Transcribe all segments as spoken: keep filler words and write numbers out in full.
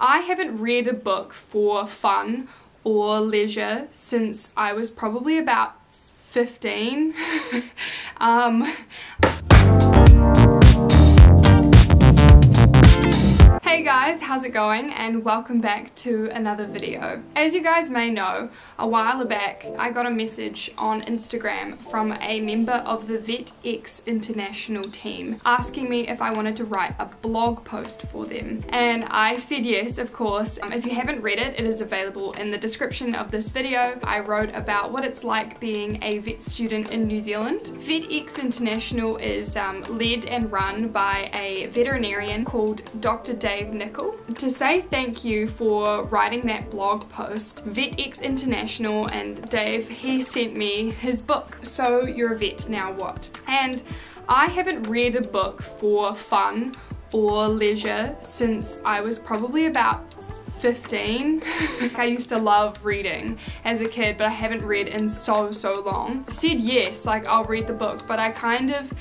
I haven't read a book for fun or leisure since I was probably about fifteen. um, Hey guys, how's it going, and welcome back to another video. As you guys may know, a while back I got a message on Instagram from a member of the VetX International team asking me if I wanted to write a blog post for them, and I said yes, of course. Um, if you haven't read it, it is available in the description of this video. I wrote about what it's like being a vet student in New Zealand. VetX International is um, led and run by a veterinarian called Doctor Dave Nicol. To say thank you for writing that blog post, VetX International and Dave, he sent me his book, So You're a Vet, Now What? And I haven't read a book for fun or leisure since I was probably about fifteen. I used to love reading as a kid, but I haven't read in so, so long. I said yes, like I'll read the book, but I kind of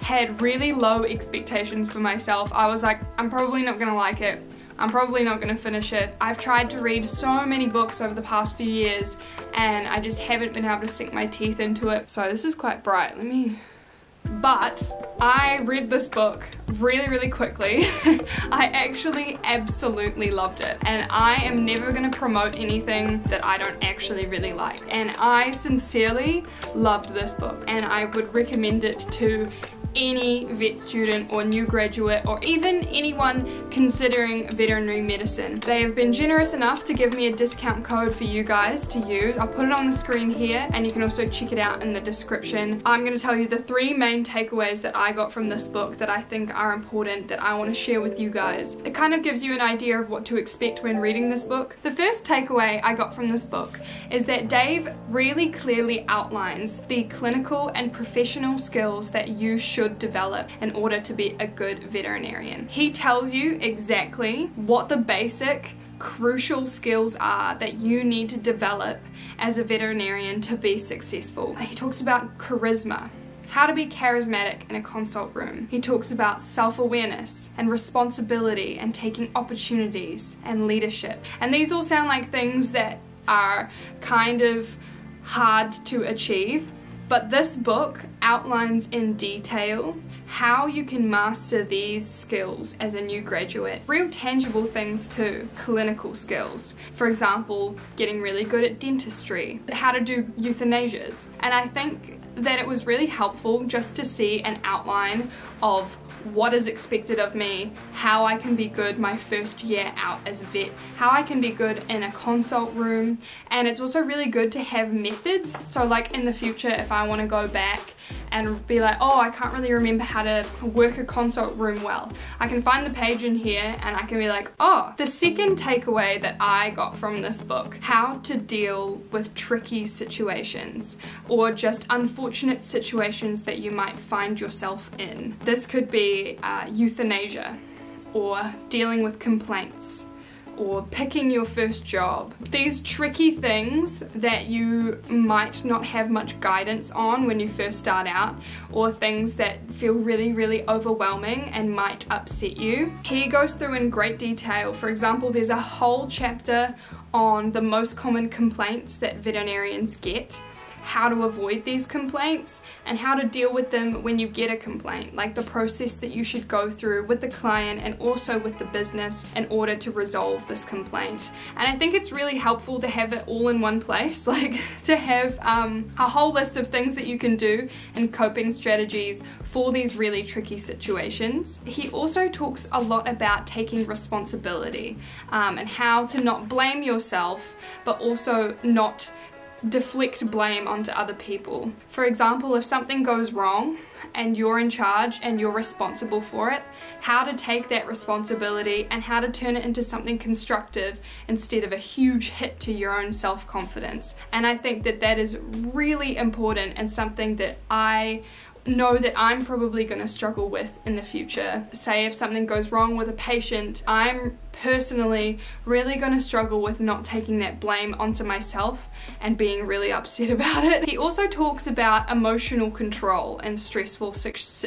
had really low expectations for myself. I was like, I'm probably not gonna like it. I'm probably not gonna finish it. I've tried to read so many books over the past few years and I just haven't been able to sink my teeth into it. So this is quite bright, let me... But I read this book really, really quickly. I actually absolutely loved it. And I am never gonna promote anything that I don't actually really like. And I sincerely loved this book, and I would recommend it to any vet student or new graduate, or even anyone considering veterinary medicine. They have been generous enough to give me a discount code for you guys to use. I'll put it on the screen here, and you can also check it out in the description. I'm going to tell you the three main takeaways that I got from this book that I think are important, that I want to share with you guys. It kind of gives you an idea of what to expect when reading this book. The first takeaway I got from this book is that Dave really clearly outlines the clinical and professional skills that you should develop in order to be a good veterinarian. He tells you exactly what the basic crucial skills are that you need to develop as a veterinarian to be successful. He talks about charisma, how to be charismatic in a consult room. He talks about self-awareness and responsibility and taking opportunities and leadership. And these all sound like things that are kind of hard to achieve, but this book outlines in detail how you can master these skills as a new graduate. Real tangible things too, clinical skills. For example, getting really good at dentistry, how to do euthanasias. And I think that it was really helpful just to see an outline of what is expected of me, how I can be good my first year out as a vet, how I can be good in a consult room. And it's also really good to have methods, so like in the future if I want to go back and be like, oh, I can't really remember how to work a consult room well, I can find the page in here and I can be like, oh. The second takeaway that I got from this book, how to deal with tricky situations or just unfortunate situations that you might find yourself in. This could be uh, euthanasia, or dealing with complaints, or picking your first job. These tricky things that you might not have much guidance on when you first start out, or things that feel really, really overwhelming and might upset you. He goes through in great detail. For example, there's a whole chapter on the most common complaints that veterinarians get, how to avoid these complaints, and how to deal with them when you get a complaint, like the process that you should go through with the client and also with the business in order to resolve this complaint. And I think it's really helpful to have it all in one place, like to have um, a whole list of things that you can do and coping strategies for these really tricky situations. He also talks a lot about taking responsibility um, and how to not blame yourself, but also not deflect blame onto other people. For example, if something goes wrong and you're in charge and you're responsible for it, how to take that responsibility and how to turn it into something constructive instead of a huge hit to your own self-confidence. And I think that that is really important and something that I know that I'm probably going to struggle with in the future. Say if something goes wrong with a patient, I'm personally really going to struggle with not taking that blame onto myself and being really upset about it. He also talks about emotional control and stressful situations.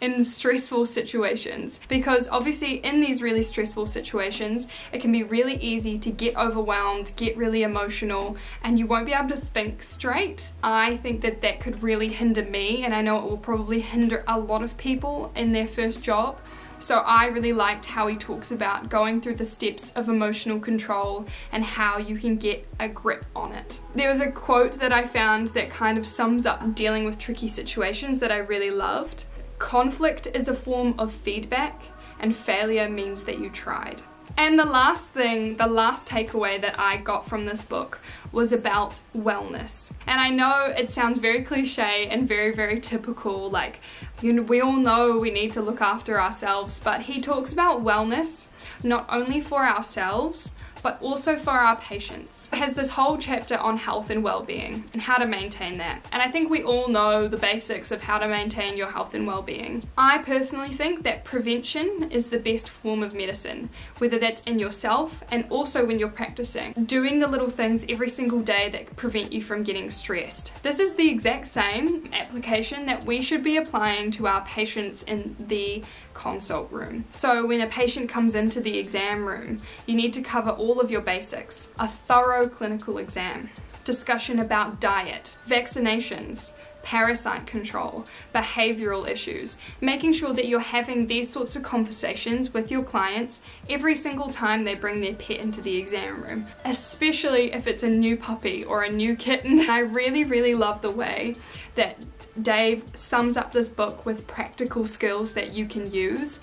in stressful situations, because obviously in these really stressful situations it can be really easy to get overwhelmed, get really emotional, and you won't be able to think straight. I think that that could really hinder me, and I know it will probably hinder a lot of people in their first job. So I really liked how he talks about going through the steps of emotional control and how you can get a grip on it. There was a quote that I found that kind of sums up dealing with tricky situations that I really loved. Conflict is a form of feedback, and failure means that you tried. And the last thing, the last takeaway that I got from this book was about wellness. And I know it sounds very cliche and very, very typical, like, you know, we all know we need to look after ourselves, but he talks about wellness not only for ourselves, but also for our patients. It has this whole chapter on health and well-being and how to maintain that. And I think we all know the basics of how to maintain your health and well-being. I personally think that prevention is the best form of medicine, whether that's in yourself and also when you're practicing. Doing the little things every single day that prevent you from getting stressed. This is the exact same application that we should be applying to our patients in the consult room. So when a patient comes into the exam room, you need to cover all all of your basics, a thorough clinical exam, discussion about diet, vaccinations, parasite control, behavioural issues, making sure that you're having these sorts of conversations with your clients every single time they bring their pet into the exam room, especially if it's a new puppy or a new kitten. I really, really love the way that Dave sums up this book with practical skills that you can use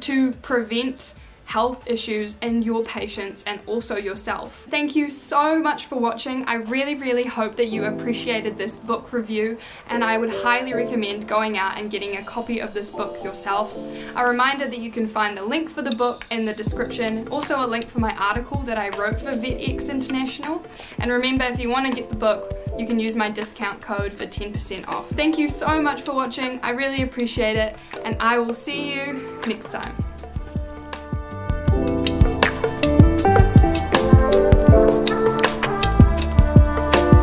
to prevent health issues in your patients and also yourself. Thank you so much for watching. I really, really hope that you appreciated this book review, and I would highly recommend going out and getting a copy of this book yourself. A reminder that you can find the link for the book in the description, also a link for my article that I wrote for VetX International. And remember, if you want to get the book, you can use my discount code for ten percent off. Thank you so much for watching. I really appreciate it, and I will see you next time. Thank you.